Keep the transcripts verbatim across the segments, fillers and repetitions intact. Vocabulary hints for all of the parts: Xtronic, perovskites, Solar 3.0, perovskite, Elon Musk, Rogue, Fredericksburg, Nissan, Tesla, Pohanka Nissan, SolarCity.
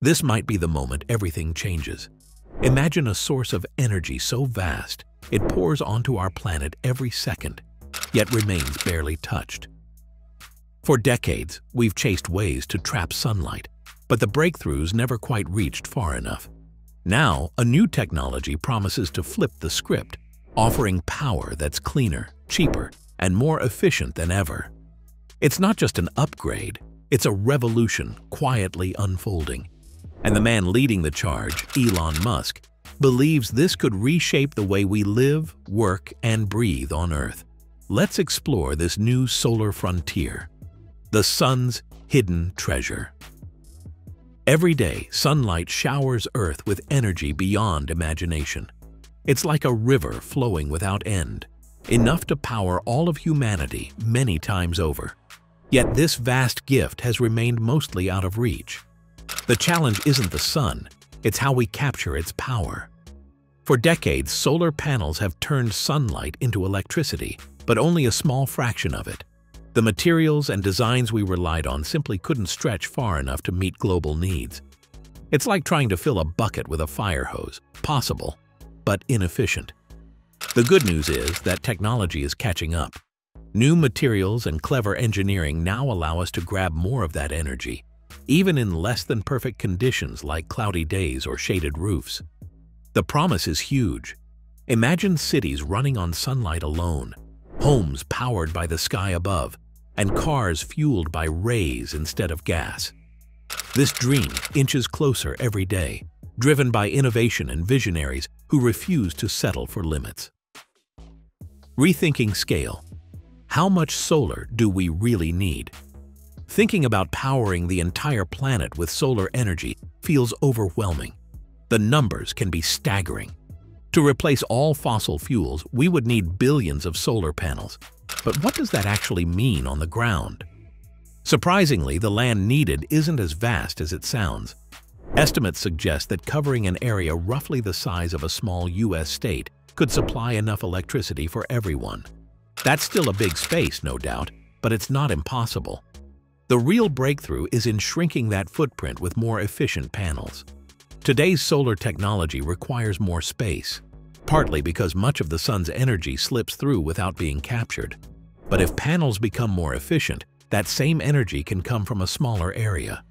This might be the moment everything changes. Imagine a source of energy so vast it pours onto our planet every second, yet remains barely touched. For decades, we've chased ways to trap sunlight, but the breakthroughs never quite reached far enough. Now, a new technology promises to flip the script, offering power that's cleaner, cheaper, and more efficient than ever. It's not just an upgrade, it's a revolution quietly unfolding. And the man leading the charge, Elon Musk, believes this could reshape the way we live, work, and breathe on Earth. Let's explore this new solar frontier, the sun's hidden treasure. Every day, sunlight showers Earth with energy beyond imagination. It's like a river flowing without end, enough to power all of humanity many times over. Yet this vast gift has remained mostly out of reach. The challenge isn't the sun, it's how we capture its power. For decades, solar panels have turned sunlight into electricity, but only a small fraction of it. The materials and designs we relied on simply couldn't stretch far enough to meet global needs. It's like trying to fill a bucket with a fire hose, possible, but inefficient. The good news is that technology is catching up. New materials and clever engineering now allow us to grab more of that energy, even in less than perfect conditions like cloudy days or shaded roofs. The promise is huge. Imagine cities running on sunlight alone, homes powered by the sky above, and cars fueled by rays instead of gas. This dream inches closer every day, driven by innovation and visionaries who refuse to settle for limits. Rethinking scale. How much solar do we really need? Thinking about powering the entire planet with solar energy feels overwhelming. The numbers can be staggering. To replace all fossil fuels, we would need billions of solar panels. But what does that actually mean on the ground? Surprisingly, the land needed isn't as vast as it sounds. Estimates suggest that covering an area roughly the size of a small U S state could supply enough electricity for everyone. That's still a big space, no doubt, but it's not impossible. The real breakthrough is in shrinking that footprint with more efficient panels. Today's solar technology requires more space, partly because much of the sun's energy slips through without being captured. But if panels become more efficient, that same energy can come from a smaller area.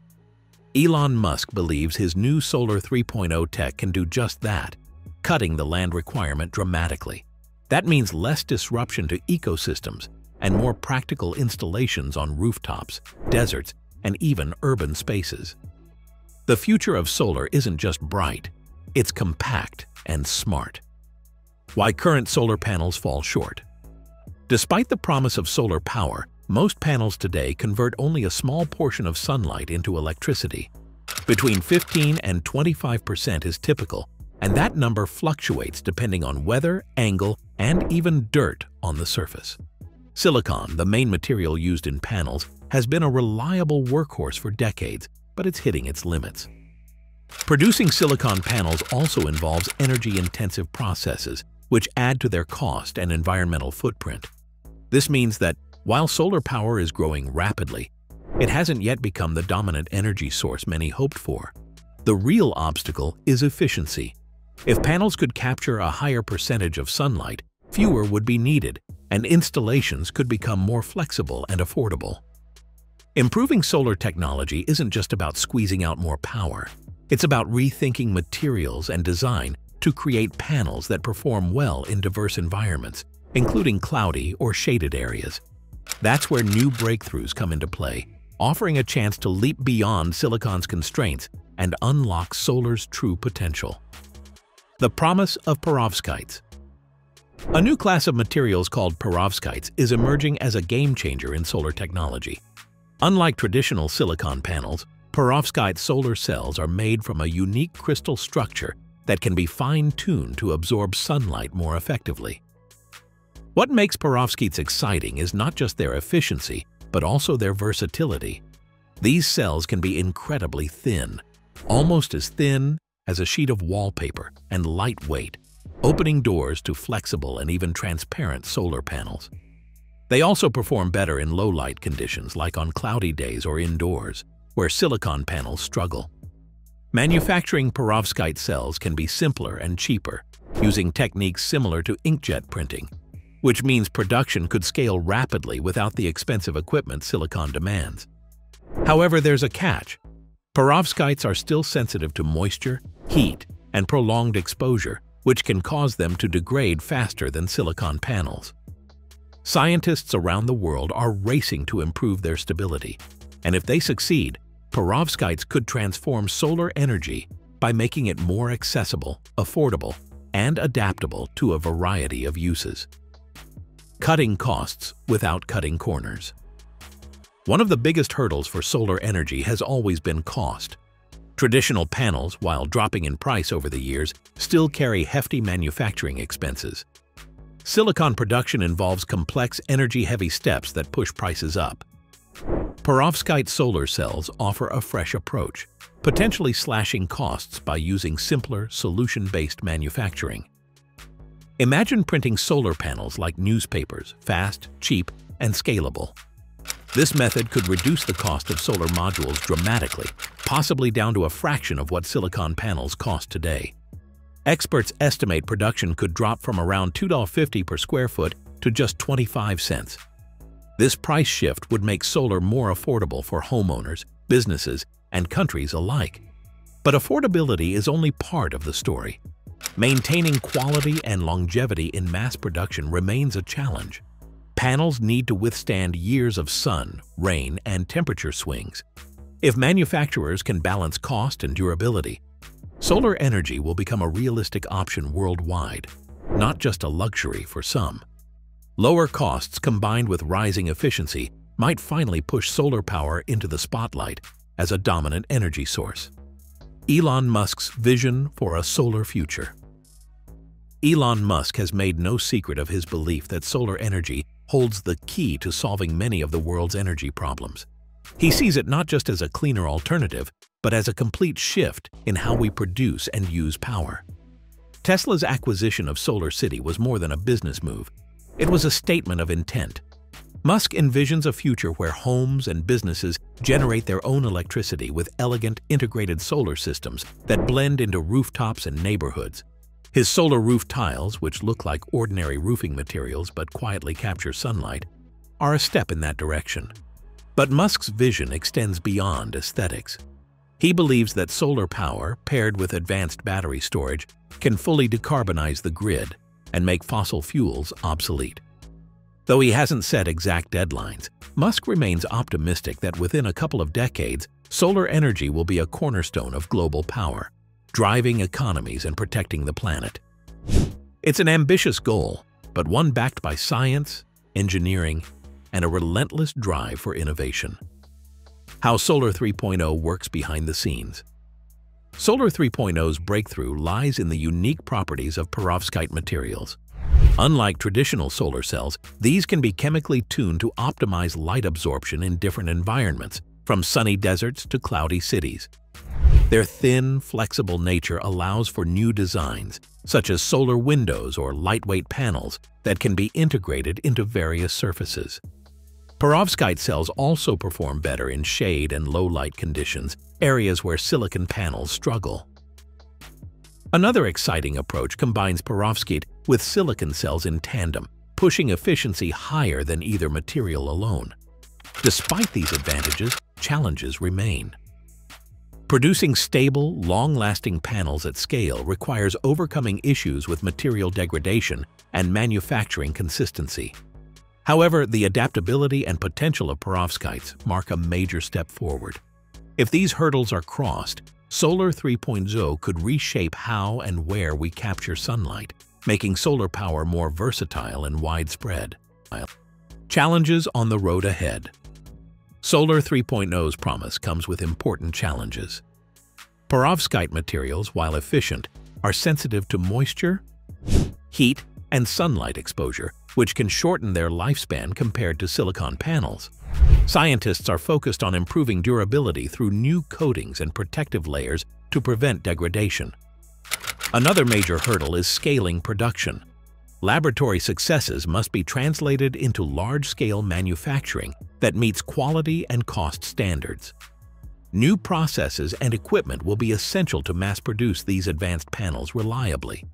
Elon Musk believes his new Solar three point oh tech can do just that, cutting the land requirement dramatically. That means less disruption to ecosystems and more practical installations on rooftops, deserts, and even urban spaces. The future of solar isn't just bright, it's compact and smart. Why current solar panels fall short. Despite the promise of solar power, most panels today convert only a small portion of sunlight into electricity. Between fifteen and twenty-five percent is typical, and that number fluctuates depending on weather, angle, and even dirt on the surface. Silicon, the main material used in panels, has been a reliable workhorse for decades, but it's hitting its limits. Producing silicon panels also involves energy-intensive processes, which add to their cost and environmental footprint. This means that, while solar power is growing rapidly, it hasn't yet become the dominant energy source many hoped for. The real obstacle is efficiency. If panels could capture a higher percentage of sunlight, fewer would be needed, and installations could become more flexible and affordable. Improving solar technology isn't just about squeezing out more power. It's about rethinking materials and design to create panels that perform well in diverse environments, including cloudy or shaded areas. That's where new breakthroughs come into play, offering a chance to leap beyond silicon's constraints and unlock solar's true potential. The promise of perovskites. A new class of materials called perovskites is emerging as a game-changer in solar technology. Unlike traditional silicon panels, perovskite solar cells are made from a unique crystal structure that can be fine-tuned to absorb sunlight more effectively. What makes perovskites exciting is not just their efficiency, but also their versatility. These cells can be incredibly thin, almost as thin as a sheet of wallpaper, and lightweight, opening doors to flexible and even transparent solar panels. They also perform better in low-light conditions like on cloudy days or indoors, where silicon panels struggle. Manufacturing perovskite cells can be simpler and cheaper, using techniques similar to inkjet printing, which means production could scale rapidly without the expensive equipment silicon demands. However, there's a catch. Perovskites are still sensitive to moisture, heat, and prolonged exposure, which can cause them to degrade faster than silicon panels. Scientists around the world are racing to improve their stability, and if they succeed, perovskites could transform solar energy by making it more accessible, affordable, and adaptable to a variety of uses. Cutting costs without cutting corners. One of the biggest hurdles for solar energy has always been cost. Traditional panels, while dropping in price over the years, still carry hefty manufacturing expenses. Silicon production involves complex, energy-heavy steps that push prices up. Perovskite solar cells offer a fresh approach, potentially slashing costs by using simpler, solution-based manufacturing. Imagine printing solar panels like newspapers, fast, cheap, and scalable. This method could reduce the cost of solar modules dramatically, possibly down to a fraction of what silicon panels cost today. Experts estimate production could drop from around two dollars and fifty cents per square foot to just twenty-five cents. This price shift would make solar more affordable for homeowners, businesses, and countries alike. But affordability is only part of the story. Maintaining quality and longevity in mass production remains a challenge. Panels need to withstand years of sun, rain, and temperature swings. If manufacturers can balance cost and durability, solar energy will become a realistic option worldwide, not just a luxury for some. Lower costs combined with rising efficiency might finally push solar power into the spotlight as a dominant energy source. Elon Musk's vision for a solar future. Elon Musk has made no secret of his belief that solar energy holds the key to solving many of the world's energy problems. He sees it not just as a cleaner alternative, but as a complete shift in how we produce and use power. Tesla's acquisition of SolarCity was more than a business move. It was a statement of intent. Musk envisions a future where homes and businesses generate their own electricity with elegant, integrated solar systems that blend into rooftops and neighborhoods. His solar roof tiles, which look like ordinary roofing materials but quietly capture sunlight, are a step in that direction. But Musk's vision extends beyond aesthetics. He believes that solar power, paired with advanced battery storage, can fully decarbonize the grid and make fossil fuels obsolete. Though he hasn't set exact deadlines, Musk remains optimistic that within a couple of decades, solar energy will be a cornerstone of global power, driving economies and protecting the planet. It's an ambitious goal, but one backed by science, engineering, and a relentless drive for innovation. How Solar three point oh works behind the scenes. Solar three point oh's breakthrough lies in the unique properties of perovskite materials. Unlike traditional solar cells, these can be chemically tuned to optimize light absorption in different environments, from sunny deserts to cloudy cities. Their thin, flexible nature allows for new designs, such as solar windows or lightweight panels that can be integrated into various surfaces. Perovskite cells also perform better in shade and low-light conditions, areas where silicon panels struggle. Another exciting approach combines perovskite with silicon cells in tandem, pushing efficiency higher than either material alone. Despite these advantages, challenges remain. Producing stable, long-lasting panels at scale requires overcoming issues with material degradation and manufacturing consistency. However, the adaptability and potential of perovskites mark a major step forward. If these hurdles are crossed, Solar three point oh could reshape how and where we capture sunlight, making solar power more versatile and widespread. Challenges on the road ahead. Solar three point oh's promise comes with important challenges. Perovskite materials, while efficient, are sensitive to moisture, heat, and sunlight exposure, which can shorten their lifespan compared to silicon panels. Scientists are focused on improving durability through new coatings and protective layers to prevent degradation. Another major hurdle is scaling production. Laboratory successes must be translated into large-scale manufacturing that meets quality and cost standards. New processes and equipment will be essential to mass-produce these advanced panels reliably.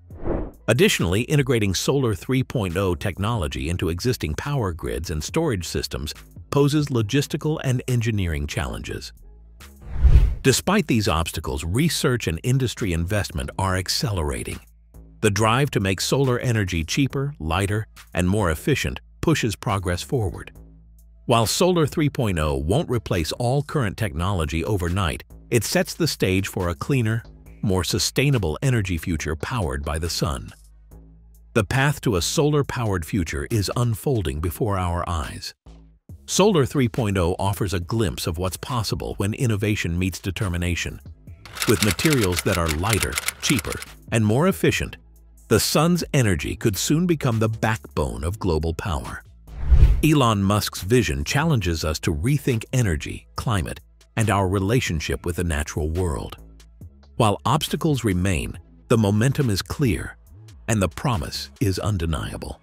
Additionally, integrating Solar three point oh technology into existing power grids and storage systems poses logistical and engineering challenges. Despite these obstacles, research and industry investment are accelerating. The drive to make solar energy cheaper, lighter, and more efficient pushes progress forward. While Solar three point oh won't replace all current technology overnight, it sets the stage for a cleaner, more sustainable energy future powered by the sun. The path to a solar-powered future is unfolding before our eyes. Solar three point oh offers a glimpse of what's possible when innovation meets determination. With materials that are lighter, cheaper, and more efficient, the sun's energy could soon become the backbone of global power. Elon Musk's vision challenges us to rethink energy, climate, and our relationship with the natural world. While obstacles remain, the momentum is clear, and the promise is undeniable.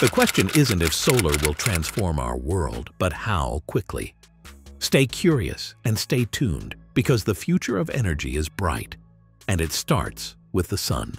The question isn't if solar will transform our world, but how quickly. Stay curious and stay tuned, because the future of energy is bright, and it starts with the sun.